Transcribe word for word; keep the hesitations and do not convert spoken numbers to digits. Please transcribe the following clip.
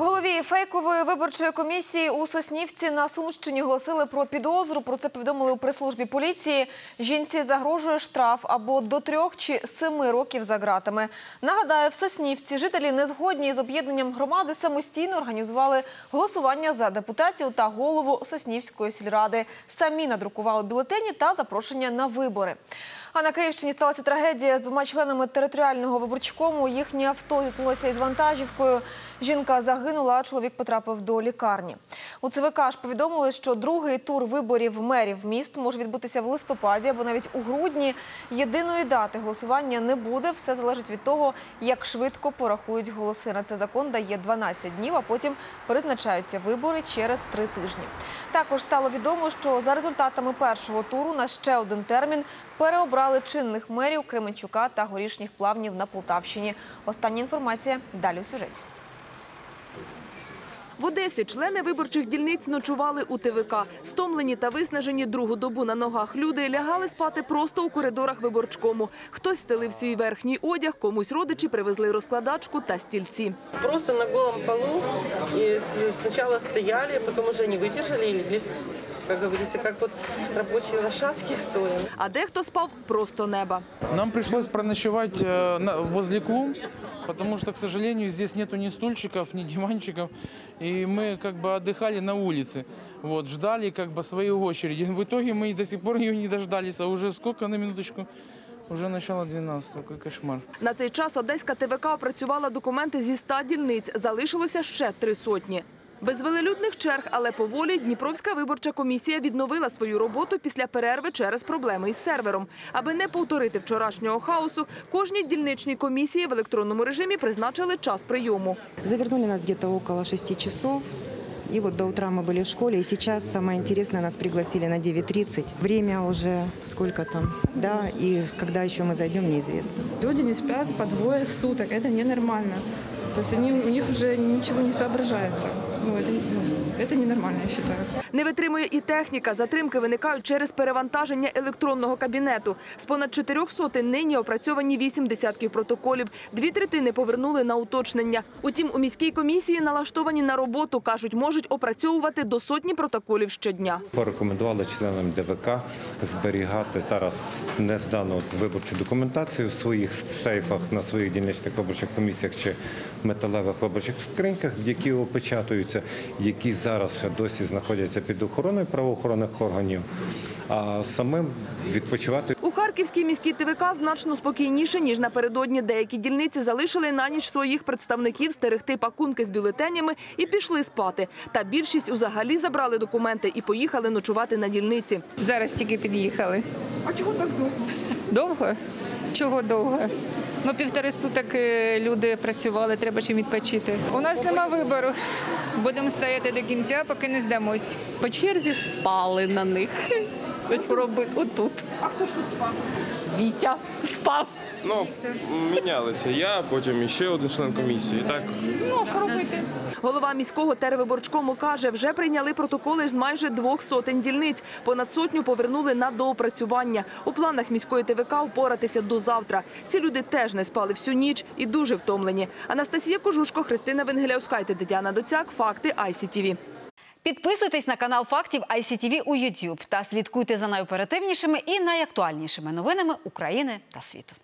Голові фейкової виборчої комісії у Соснівці на Сумщині оголосили про підозру. Про це повідомили у прес-службі поліції. Жінці загрожує штраф або до трьох чи семи років за ґратами. Нагадаю, в Соснівці жителі не згодні з об'єднанням громади самостійно організували голосування за депутатів та голову Соснівської сільради. Самі надрукували бюлетені та запрошення на вибори. А на Київщині сталася трагедія з двома членами територіального виборчкому. Їхнє авто зіткнулося із вантажівкою. Жінка загинула, а чоловік потрапив до лікарні. У ЦВК ж повідомили, що другий тур виборів мерів міст може відбутися в листопаді або навіть у грудні. Єдиної дати голосування не буде. Все залежить від того, як швидко порахують голоси. На це закон дає дванадцять днів, а потім призначаються вибори через три тижні. Також стало відомо, що за результатами першого туру на ще один термін переобрали чинних мерів Кременчука та Горішніх Плавнів на Полтавщині. Остання інформація далі у сюжеті. В Одесі члени виборчих дільниць ночували у ТВК. Стомлені та виснажені другу добу на ногах люди лягали спати просто у коридорах виборчкому. Хтось стелив свій верхній одяг, комусь родичі привезли розкладачку та стільці. Просто на голому полу і спочатку стояли, потім вже не витримали і лягли спати. Как говорится, как вот рабочие лошадки стоят. А дехто спав просто неба. Нам пришлось проночевать возле клумб, потому что, к сожалению, здесь нету ни стульчиков, ни диванчиков. И мы как бы отдыхали на улице, вот, ждали как бы своей очереди. В итоге мы до сих пор ее не дождались, а уже сколько на минуточку? Уже начало дванадцятого, який кошмар. На цей час Одеська ТВК опрацювала документи зі ста дільниць, залишилося ще три сотні. Без велелюдних черг, але поволі Дніпровська виборча комісія відновила свою роботу після перерви через проблеми із сервером. Аби не повторити вчорашнього хаосу, кожній дільничній комісії в електронному режимі призначили час прийому. Завернули нас десь около шести годин. И вот до утра мы были в школе, и сейчас самое интересное, нас пригласили на девять тридцать. Время уже сколько там, да, и когда еще мы зайдем, неизвестно. Люди не спят по двое суток, это ненормально. То есть они, у них уже ничего не соображают. Ну, это, ну, это ненормально, я считаю. Не витримує і техніка. Затримки виникають через перевантаження електронного кабінету. З понад чотирьох сотень нині опрацьовані вісім десятків протоколів. Дві третини повернули на уточнення. Утім, у міській комісії налаштовані на роботу. Кажуть, можуть опрацьовувати до сотні протоколів щодня. Порекомендували членам ДВК зберігати зараз нездану виборчу документацію в своїх сейфах, на своїх дільничних виборчих комісіях чи металевих виборчих скриньках, які опечатуються, які зараз ще досі знаходяться під охороною правоохоронних органів, а самим відпочивати. У Харківській міській ТВК значно спокійніше, ніж напередодні. Деякі дільниці залишили на ніч своїх представників стерегти пакунки з бюлетенями і пішли спати. Та більшість взагалі забрали документи і поїхали ночувати на дільниці. Зараз тільки під'їхали. А чого так довго? Довго? Чого довго? Ну, півтори суток люди працювали, треба чим відпочити. У нас нема вибору. Будемо стояти до кінця, поки не здамось. По черзі спали на них. Отут. А хто ж тут спав? Вітя спав. Ну, мінялися я, потім ще один член комісії. Так? Ну, що робити? Голова міського тервиборчкому каже, вже прийняли протоколи з майже двох сотень дільниць. Понад сотню повернули на доопрацювання. У планах міської ТВК впоратися до завтра. Ці люди теж не спали всю ніч і дуже втомлені. Анастасія Кожушко, Христина Венгель, Тетяна Доцяк, Факти, ай сі ті ві. Підписуйтесь на канал Фактів ай сі ті ві у ютуб та слідкуйте за найоперативнішими і найактуальнішими новинами України та світу.